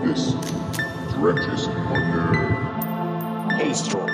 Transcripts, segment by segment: Otis. Dredges under Astro.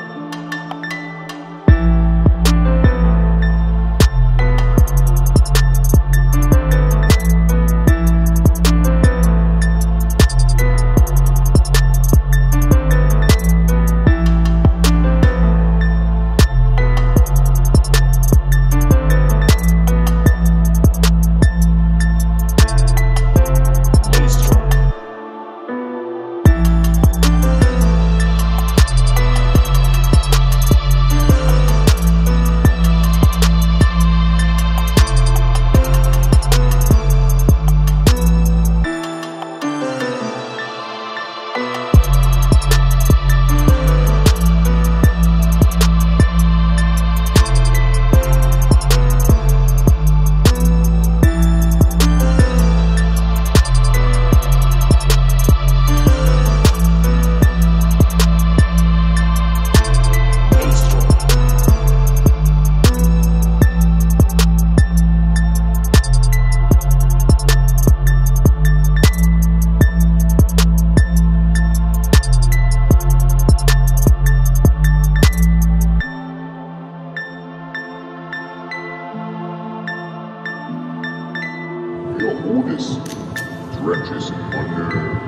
Otis dredges under